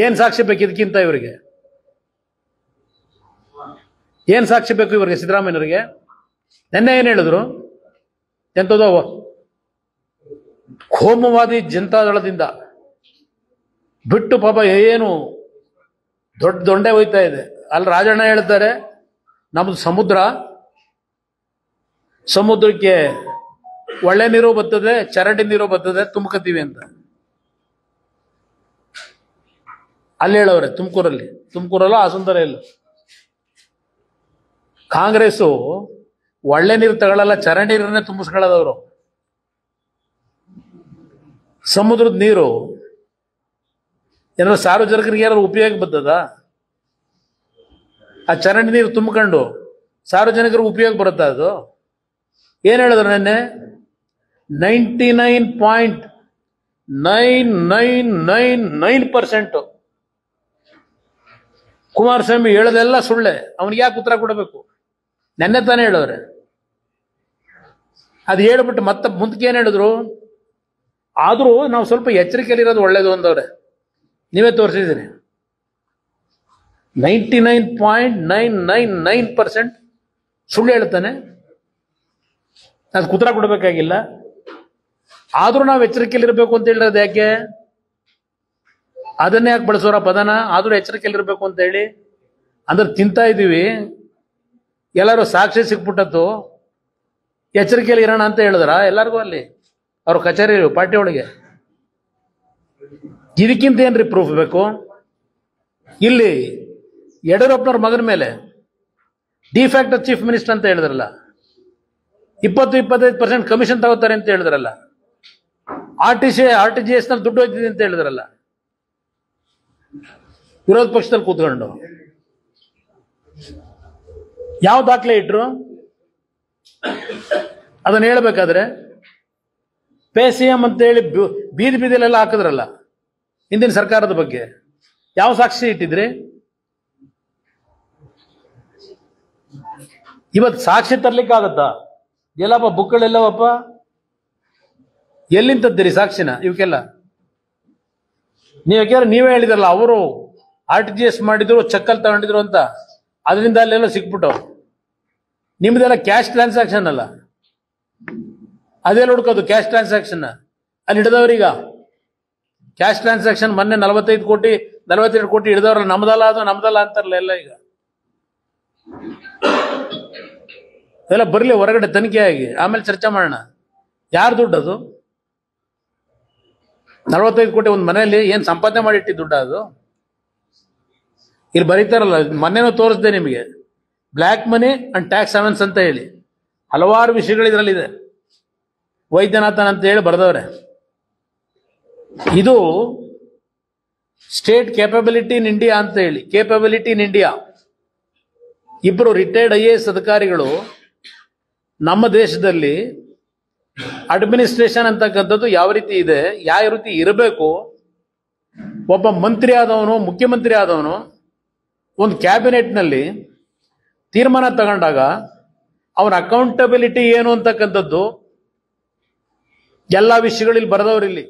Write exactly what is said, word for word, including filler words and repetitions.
ಏನು ಸಾಕ್ಷಿ ಬೇಕು ಇದಕ್ಕಿಂತ ಇವರಿಗೆ? ಏನು ಸಾಕ್ಷಿ ಬೇಕು ಇವರಿಗೆ ಸಿದ್ದರಾಮಯ್ಯನವರಿಗೆ? ನೆನ್ನೆ ಏನು ಹೇಳಿದ್ರು? ಎಂತದೋ ಕೋಮುವಾದಿ ಜನತಾದಳದಿಂದ ಬಿಟ್ಟು ಪಾಪ ಏನು ದೊಡ್ಡ ದೊಂಡೆ ಹೋಯ್ತಾ ಇದೆ. ಅಲ್ಲಿ ರಾಜಣ್ಣ ಹೇಳ್ತಾರೆ ನಮ್ದು ಸಮುದ್ರ, ಸಮುದ್ರಕ್ಕೆ ಒಳ್ಳೆ ನೀರು ಬರ್ತದೆ, ಚರಂಡಿ ನೀರು ಬರ್ತದೆ, ತುಂಬ್ಕತೀವಿ ಅಂತ ಅಲ್ಲಿ ಹೇಳವ್ರೆ. ತುಮಕೂರಲ್ಲಿ ತುಮಕೂರಲ್ಲ ಆಸಂದರ ಇಲ್ಲ, ಕಾಂಗ್ರೆಸ್ಸು ಒಳ್ಳೆ ನೀರು ತಗೊಳ್ಳಲ್ಲ, ಚರಂಡಿ ನೀರನ್ನೇ ತುಂಬಿಸ್ಕೊಳ್ಳೋದವ್ರು. ಸಮುದ್ರದ ನೀರು ಏನಾದ್ರು ಸಾರ್ವಜನಿಕರಿಗೆ ಏನಾದ್ರು ಉಪಯೋಗ ಬರ್ತದ? ಆ ಚರಂಡಿ ನೀರು ತುಂಬಿಕೊಂಡು ಸಾರ್ವಜನಿಕರಿಗೆ ಉಪಯೋಗ ಬರುತ್ತಾ? ಅದು ಏನ್ ಹೇಳಿದ್ರು ನೆನ್ನೆ, ninety nine point nine nine nine nine percent Kumaraswamy ಹೇಳೋದೆಲ್ಲ ಸುಳ್ಳೆ. ಅವನಿಗೆ ಯಾಕೆ ಉತ್ತರ ಕೊಡಬೇಕು? ನೆನ್ನೆ ತಾನೇ ಹೇಳೋರೆ. ಅದು ಹೇಳ್ಬಿಟ್ಟು ಮತ್ತೆ ಮುಂದಕ್ಕೆ ಏನ್ ಹೇಳಿದ್ರು? ಆದರೂ ನಾವು ಸ್ವಲ್ಪ ಎಚ್ಚರಿಕೆಯಲ್ಲಿರೋದು ಒಳ್ಳೇದು ಅಂದವ್ರೆ. ನೀವೇ ತೋರಿಸಿದ್ದೀರಿ, ninety nine point nine nine nine percent ಸುಳ್ಳು ಹೇಳ್ತಾನೆ, ಅದಕ್ಕೆ ಉತ್ತರ ಕೊಡಬೇಕಾಗಿಲ್ಲ. ಆದರೂ ನಾವು ಎಚ್ಚರಿಕೆಯಲ್ಲಿರಬೇಕು ಅಂತ ಹೇಳಿರೋದು ಯಾಕೆ? ಅದನ್ನೇ ಯಾಕೆ ಬಳಸೋರ ಪದನ, ಆದರೂ ಎಚ್ಚರಿಕೆಯಲ್ಲಿರಬೇಕು ಅಂತ ಹೇಳಿ ಅಂದ್ರೆ ತಿಂತಾ ಇದ್ದೀವಿ, ಎಲ್ಲರೂ ಸಾಕ್ಷಿ ಸಿಕ್ಬಿಟ್ಟದ್ದು, ಎಚ್ಚರಿಕೆಯಲ್ಲಿ ಇರೋಣ ಅಂತ ಹೇಳಿದ್ರ ಎಲ್ಲರಿಗೂ ಅಲ್ಲಿ ಅವ್ರ ಕಚೇರಿ ಪಾರ್ಟಿ ಒಳಗೆ. ಇದಕ್ಕಿಂತ ಏನ್ರಿ ಪ್ರೂಫ್ ಬೇಕು? ಇಲ್ಲಿ ಯಡಿಯೂರಪ್ಪನವ್ರ ಮಗನ ಮೇಲೆ ಡಿಫ್ಯಾಕ್ಟ್ ಚೀಫ್ ಮಿನಿಸ್ಟರ್ ಅಂತ ಹೇಳಿದ್ರಲ್ಲ, ಇಪ್ಪತ್ತು ಇಪ್ಪತ್ತೈದು ಪರ್ಸೆಂಟ್ ಕಮಿಷನ್ ತಗೋತಾರೆ ಅಂತ ಹೇಳಿದ್ರಲ್ಲ, R T C R T G S ನಲ್ಲಿ ದುಡ್ಡು ಹೋಗ್ತಿದೆ ಅಂತ ಹೇಳಿದ್ರಲ್ಲ, ವಿರೋಧ ಪಕ್ಷದಲ್ಲಿ ಕೂತ್ಕೊಂಡು ಯಾವ ದಾಖಲೆ ಇಟ್ರು? ಅದನ್ನ ಹೇಳ್ಬೇಕಾದ್ರೆ ಪೇ ಸಿ ಎಂ ಅಂತ ಹೇಳಿ ಬೀದಿ ಬೀದಿಲೆಲ್ಲ ಹಾಕಿದ್ರಲ್ಲ ಹಿಂದಿನ ಸರ್ಕಾರದ ಬಗ್ಗೆ, ಯಾವ ಸಾಕ್ಷಿ ಇಟ್ಟಿದ್ರಿ? ಇವತ್ತು ಸಾಕ್ಷಿ ತರ್ಲಿಕ್ಕೆ ಆಗತ್ತಾ? ಎಲ್ಲಪ್ಪ ಬುಕ್ಗಳೆಲ್ಲವಪ್ಪ, ಎಲ್ಲಿಂತದ್ದೀರಿ ಸಾಕ್ಷಿನ ಇವಕ್ಕೆಲ್ಲ? ನೀವ್ಯಾಕೆ ನೀವೇ ಹೇಳಿದ್ರಲ್ಲ ಅವರು ಆರ್ ಟಿ ಜಿ ಎಸ್ ಮಾಡಿದ್ರು, ಚಕ್ಕಲ್ ತಗೊಂಡಿದ್ರು ಅಂತ, ಅದರಿಂದ ಅಲ್ಲೆಲ್ಲ ಸಿಕ್ಬಿಟ್ಟವು. ನಿಮ್ದೆಲ್ಲ ಕ್ಯಾಶ್ ಟ್ರಾನ್ಸಾಕ್ಷನ್ ಅಲ್ಲ, ಅದೆಲ್ಲ ಹುಡ್ಕೋದು ಕ್ಯಾಶ್ ಟ್ರಾನ್ಸಾಕ್ಷನ್ ಅಲ್ಲಿ ಹಿಡಿದವ್ರೀಗ. ಕ್ಯಾಶ್ ಟ್ರಾನ್ಸಾಕ್ಷನ್ ಮೊನ್ನೆ ನಲವತ್ತೈದು ಕೋಟಿ ನಲವತ್ತೆರಡು ಕೋಟಿ ಹಿಡಿದವ್ರಲ್ಲ, ನಮ್ದಲ್ಲ ಅದು ನಮ್ದಲ್ಲ ಅಂತಾರಲ್ಲ ಎಲ್ಲ. ಈಗ ಎಲ್ಲ ಬರಲಿ ಹೊರಗಡೆ ತನಿಖೆ ಆಗಿ ಆಮೇಲೆ ಚರ್ಚೆ ಮಾಡೋಣ. ಯಾರು ದುಡ್ಡು ಅದು? ನಲವತ್ತೈದು ಕೋಟಿ ಒಂದು ಮನೆಯಲ್ಲಿ ಏನು ಸಂಪಾದನೆ ಮಾಡಿಟ್ಟಿ ದುಡ್ಡು ಅದು? ಇಲ್ಲಿ ಬರೀತಾರಲ್ಲ, ಮೊನ್ನೆನೂ ತೋರಿಸ್ದೆ ನಿಮಗೆ, black money and tax havens ಅಂತ ಹೇಳಿ ಹಲವಾರು ವಿಷಯಗಳು ಇದರಲ್ಲಿದೆ. ವೈದ್ಯನಾಥನ್ ಅಂತ ಹೇಳಿ ಬರೆದವ್ರೆ. ಇದು ಸ್ಟೇಟ್ ಕೇಪಬಿಲಿಟಿ ಇನ್ ಇಂಡಿಯಾ ಅಂತ ಹೇಳಿ, ಕೇಪಬಿಲಿಟಿ ಇನ್ ಇಂಡಿಯಾ, ಇಬ್ಬರು ರಿಟೈರ್ಡ್ ಐ ಎ ಎಸ್ ಅಧಿಕಾರಿಗಳು ನಮ್ಮ ದೇಶದಲ್ಲಿ ಅಡ್ಮಿನಿಸ್ಟ್ರೇಷನ್ ಅಂತಕ್ಕಂಥದ್ದು ಯಾವ ರೀತಿ ಇದೆ, ಯಾವ ರೀತಿ ಇರಬೇಕು, ಒಬ್ಬ ಮಂತ್ರಿ ಆದವನು ಮುಖ್ಯಮಂತ್ರಿ ಆದವನು ಒಂದು ಕ್ಯಾಬಿನೆಟ್ನಲ್ಲಿ ತೀರ್ಮಾನ ತಗೊಂಡಾಗ ಅವನ ಅಕೌಂಟಬಿಲಿಟಿ ಏನು ಅಂತಕ್ಕಂಥದ್ದು ಎಲ್ಲ ವಿಷಯಗಳಲ್ಲಿ ಬರೆದವರಿಲ್ಲಿ.